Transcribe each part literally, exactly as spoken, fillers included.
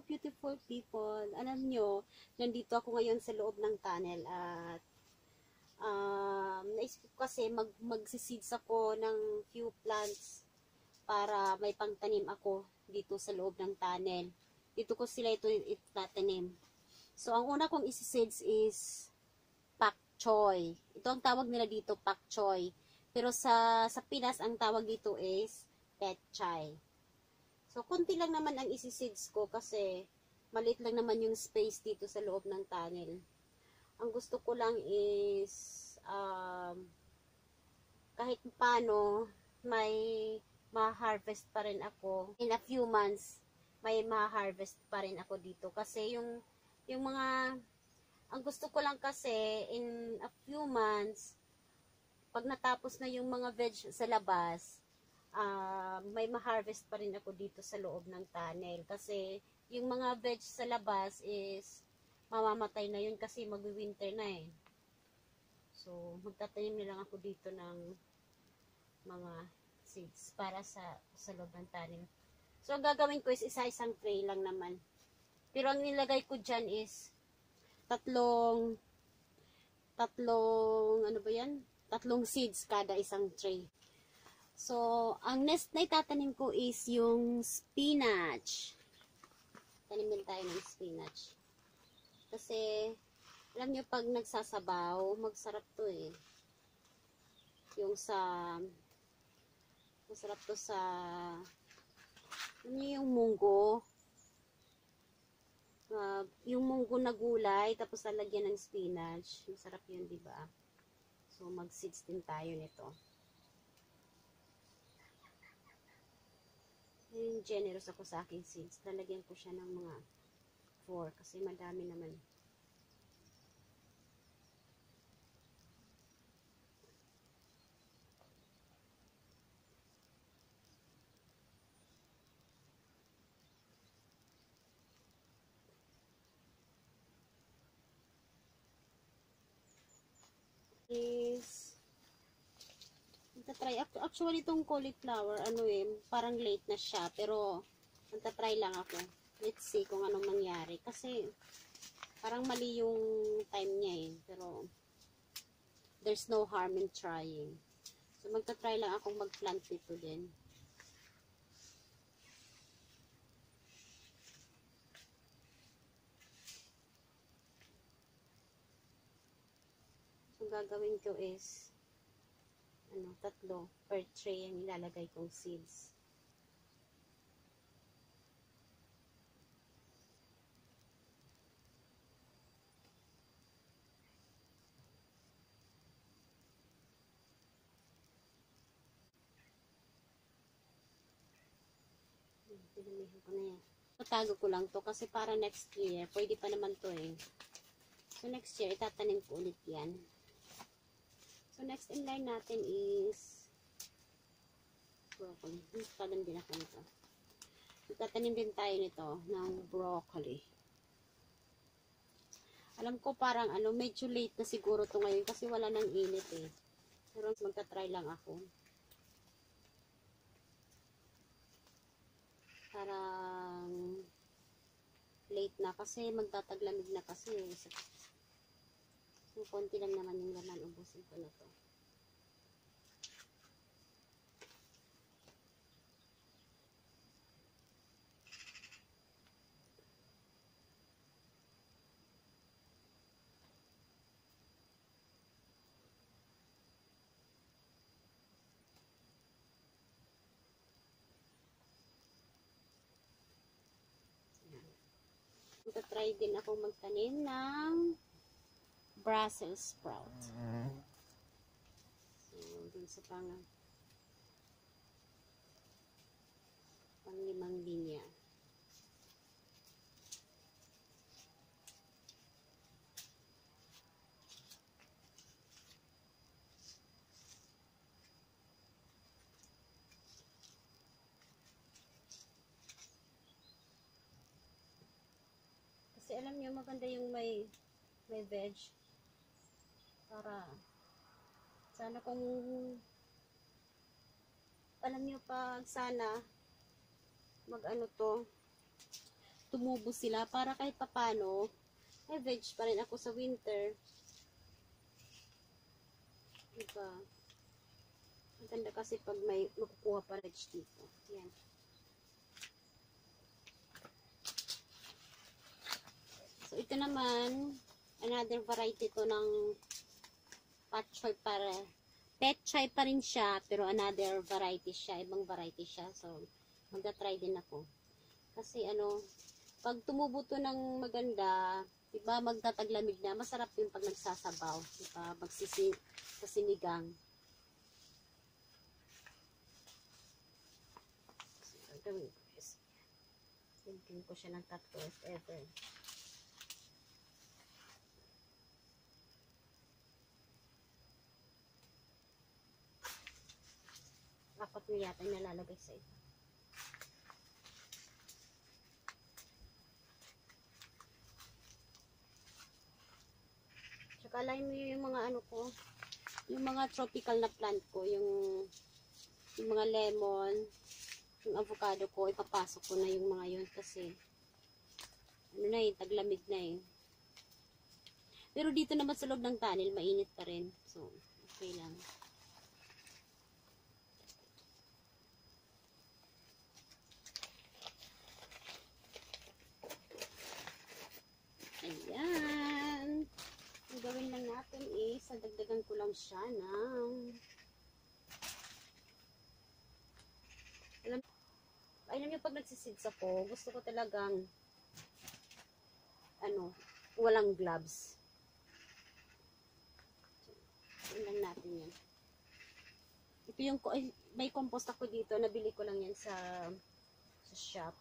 Hello beautiful people. Alam nyo, nandito ako ngayon sa loob ng tunnel at um, naisip ko kasi mag, magsiseeds ako ng few plants para may pangtanim ako dito sa loob ng tunnel. Dito ko sila ito itatanim. So ang una kong isiseeds is pak choi. Ito ang tawag nila dito, pak choi. Pero sa, sa Pinas ang tawag dito is tet chay. So, konti lang naman ang isiseeds ko kasi maliit lang naman yung space dito sa loob ng tunnel. Ang gusto ko lang is um, kahit paano may ma-harvest pa rin ako. In a few months, may ma-harvest pa rin ako dito. Kasi yung, yung mga, ang gusto ko lang kasi in a few months, pag natapos na yung mga veg sa labas, Uh, may ma-harvest pa rin ako dito sa loob ng tunnel kasi yung mga veg sa labas is mamamatay na yun kasi magwi-winter na eh. So magtatanim na lang ako dito ng mga seeds para sa, sa loob ng tunnel. So ang gagawin ko is isa-isang tray lang naman, pero ang nilagay ko dyan is tatlong tatlong ano ba yan? Tatlong seeds kada isang tray. So, ang next na itatanim ko is yung spinach. Tanimin tayo ng spinach. Kasi, alam nyo, pag nagsasabaw, magsarap to eh. Yung sa, masarap to sa, alam nyo, yung munggo. Uh, yung munggo na gulay, tapos lalagyan ng spinach. Masarap yun, diba? So, mag-seeds din tayo nito. Yung generous ako sa aking seeds. Lalagyan ko siya ng mga four kasi madami naman. Is try. Actually, itong cauliflower, ano eh, parang late na siya. Pero, magta-try lang ako. Let's see kung anong nangyari. Kasi, parang mali yung time niya eh. Pero, there's no harm in trying. So, magta-try lang akong mag-plant dito din. So, gagawin ko is ano, tatlo per tray ang ilalagay kong seeds. Pinamihan ko na yan. Patago ko lang to kasi para next year, pwede pa naman to eh. So next year, itatanim ko ulit yan. So, next in line natin is broccoli. Magtatanim din ako nito. Magtatanim din tayo nito ng broccoli. Alam ko parang ano, medyo late na siguro ito ngayon kasi wala nang init eh. Pero magtatry lang ako. Parang late na kasi magtataglamig na kasi eh. Yung konti lang naman yung laman, ubusin ko na to. Magta-try din akong magtanim ng Brussels Sprout. So, dun sa pang panglimang linya. Kasi alam niyo maganda yung may may veg. Para sana kung alam niyo pag sana mag ano to tumubo sila para kahit papano eh veg pa rin ako sa winter. Diba? Maganda kasi pag may makukuha pa veg dito. Yan. So ito naman another variety to ng pak choi para petsay pa rin siya, pero another variety siya, ibang variety siya. So, magta-try din ako. Kasi ano, pag tumubo to ng maganda, diba, magtataglamig na. Masarap yung pag nagsasabaw, diba, magsisi sa sinigang. So, gawin ko is, thinking ko siya ng tatlo if ever. Apat na yata yung nalalagay sa ito. Tsaka alayin mo yung mga ano ko, yung mga tropical na plant ko, yung, yung mga lemon, yung avocado ko, ipapasok ko na yung mga yun kasi ano na yun, taglamig na yun. Pero dito naman sa loob ng tunnel, mainit pa rin. So, okay lang. Ayan. Ang gawin lang natin is, sadagdagan ko lang siya ng alam, alam nyo pag nagsisids ako, gusto ko talagang ano, walang gloves. Gawin lang natin yan. Ito yung, may compost ako dito, nabili ko lang yan sa sa shop.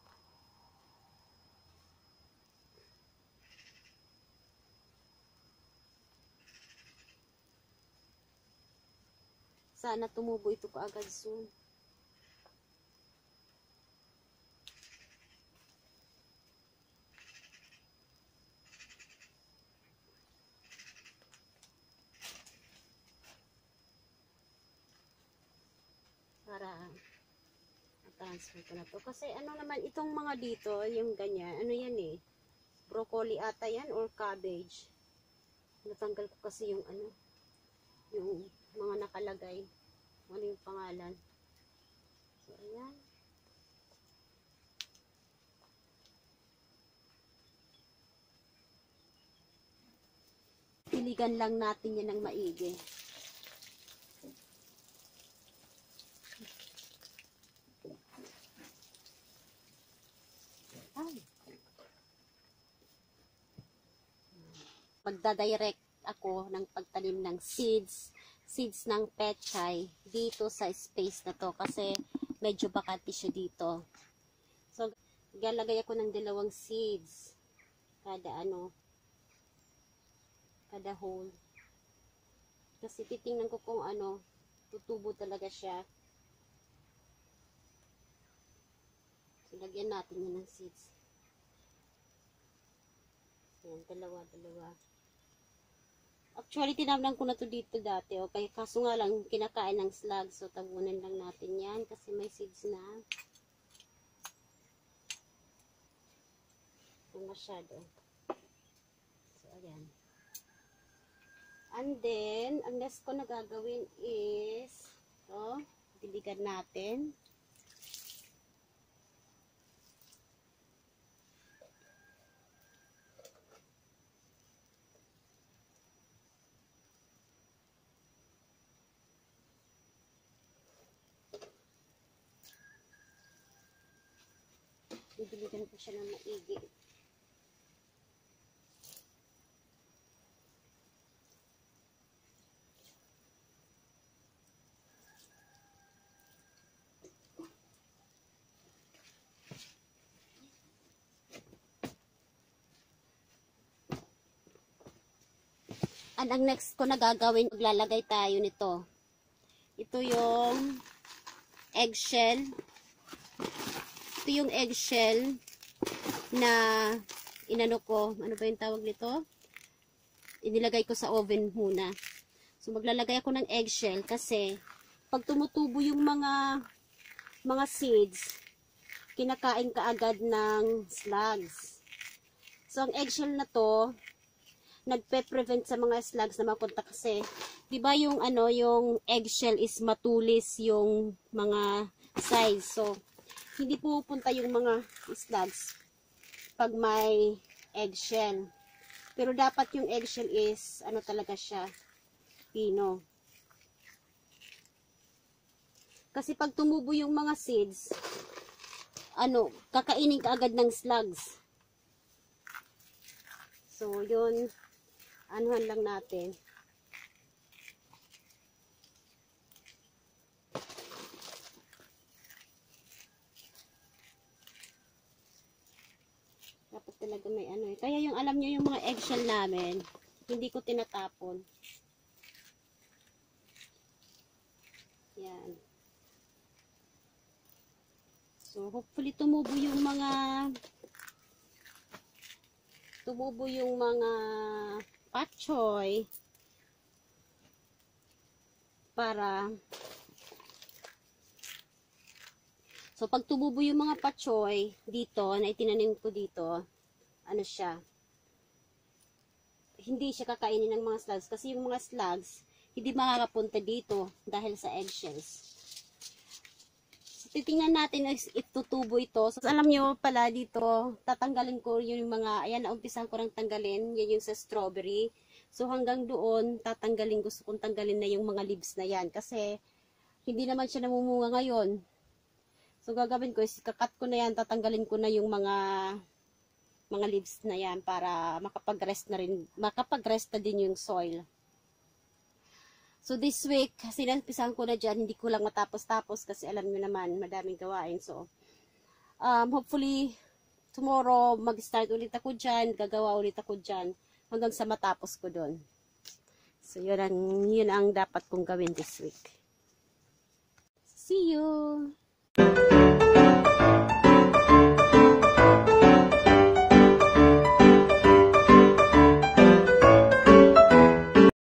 Sana tumubo ito kaagad soon. Para transfer ko na to. Kasi ano naman itong mga dito, yung ganyan, ano yan eh. Broccoli ata yan or cabbage. Natanggal ko kasi yung ano, yung mga nakalagay, ano yung pangalan. So, ayan. Piligan lang natin yan ng maigi. Magdadirect ako ng pagtanim ng seeds seeds ng petsay dito sa space na to kasi medyo bakante siya dito. So, galagay ako ng dalawang seeds kada ano, kada hole. Kasi titingnan ko kung ano, tutubo talaga siya. So, lagyan natin yun ng seeds. Ayan, dalawa, dalawa. Actually, tinamlang ko na to dito dati. Okay, kaso nga lang, kinakain ng slug. So, tabunan lang natin yan kasi may seeds na. Kung masyado. So, ayan. And then, ang next ko na gagawin is, ito, diligan natin. Diligan ko siya ng maigi. And ang next ko na gagawin, maglalagay tayo nito. Ito yung eggshell. Ito yung eggshell na inano ko, ano ba yung tawag nito? Inilagay ko sa oven muna. So maglalagay ako ng eggshell kasi pag tumutubo yung mga mga seeds, kinakain kaagad ng slugs. So, ang eggshell na to, nagpe-prevent sa mga slugs na makontak kasi, di ba yung ano, yung eggshell is matulis yung mga size. So, hindi pupunta yung mga slugs pag may eggshell. Pero dapat yung eggshell is, ano talaga siya, pino. Kasi pag tumubo yung mga seeds, ano, kakainin ka agad ng slugs. So, yun, anuhan lang natin. Dapat talaga may ano eh. Kaya yung alam nyo yung mga eggshell namin, hindi ko tinatapon. Yan. So, hopefully tumubo yung mga tumubo yung mga pak choi para so, pag tumubo yung mga pak choi dito, na itinanim ko dito, ano siya, hindi siya kakainin ng mga slugs kasi yung mga slugs, hindi makakapunta dito dahil sa eggshells. Titingnan natin if tutubo ito. So, alam nyo pala dito, tatanggalin ko yung mga, ayan, naumpisan ko ng tanggalin. Yan yung sa strawberry. So, hanggang doon, tatanggalin, gusto kong tanggalin na yung mga leaves na yan. Kasi, hindi naman siya namumunga ngayon. So, gagawin ko is, kakat ko na yan, tatanggalin ko na yung mga, mga leaves na yan para makapag-rest na rin, makapag-rest na din yung soil. So, this week, sinampisan ko na dyan, hindi ko lang matapos-tapos kasi alam nyo naman, madaming gawain. So, um, hopefully, tomorrow, mag-start ulit ako dyan, gagawa ulit ako dyan, hanggang sa matapos ko dun. So, yun ang, yun ang dapat kong gawin this week. See you!